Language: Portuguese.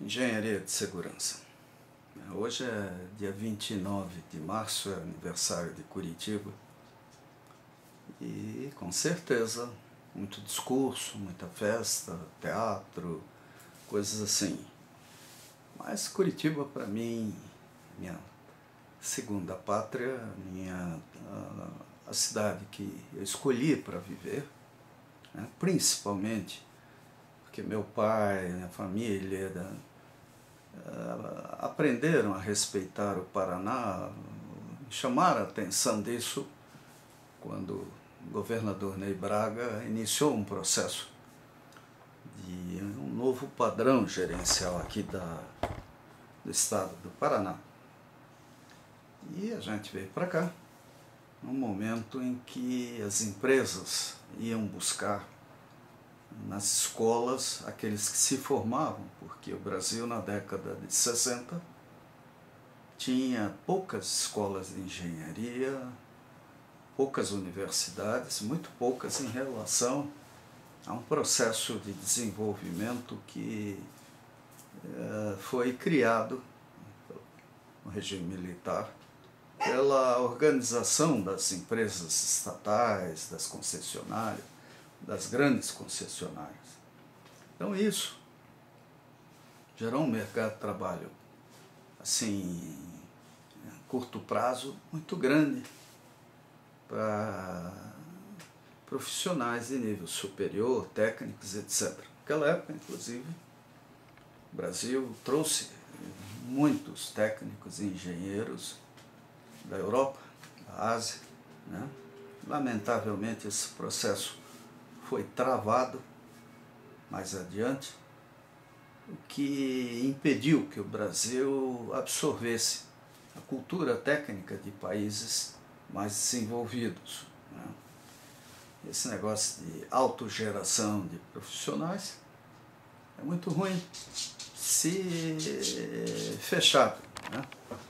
Engenharia de segurança. Hoje é dia 29 de março, é aniversário de Curitiba. E com certeza, muito discurso, muita festa, teatro, coisas assim. Mas Curitiba, para mim, minha segunda pátria, a cidade que eu escolhi para viver, né, principalmente porque meu pai, minha família, aprenderam a respeitar o Paraná, chamaram a atenção disso quando o governador Ney Braga iniciou um processo de um novo padrão gerencial aqui do estado do Paraná. E a gente veio para cá num momento em que as empresas iam buscar nas escolas aqueles que se formavam, porque o Brasil na década de 60 tinha poucas escolas de engenharia, poucas universidades, muito poucas em relação a um processo de desenvolvimento que foi criado no regime militar pela organização das empresas estatais, das concessionárias, das grandes concessionárias. Então isso gerou um mercado de trabalho assim, a curto prazo, muito grande para profissionais de nível superior, técnicos, etc. Naquela época, inclusive, o Brasil trouxe muitos técnicos e engenheiros da Europa, da Ásia, né? Lamentavelmente esse processo foi travado mais adiante, o que impediu que o Brasil absorvesse a cultura técnica de países mais desenvolvidos, né? Esse negócio de autogeração de profissionais é muito ruim se fechado, né?